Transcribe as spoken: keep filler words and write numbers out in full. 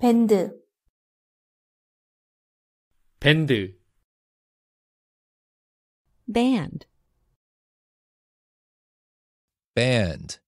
밴드 밴드 band band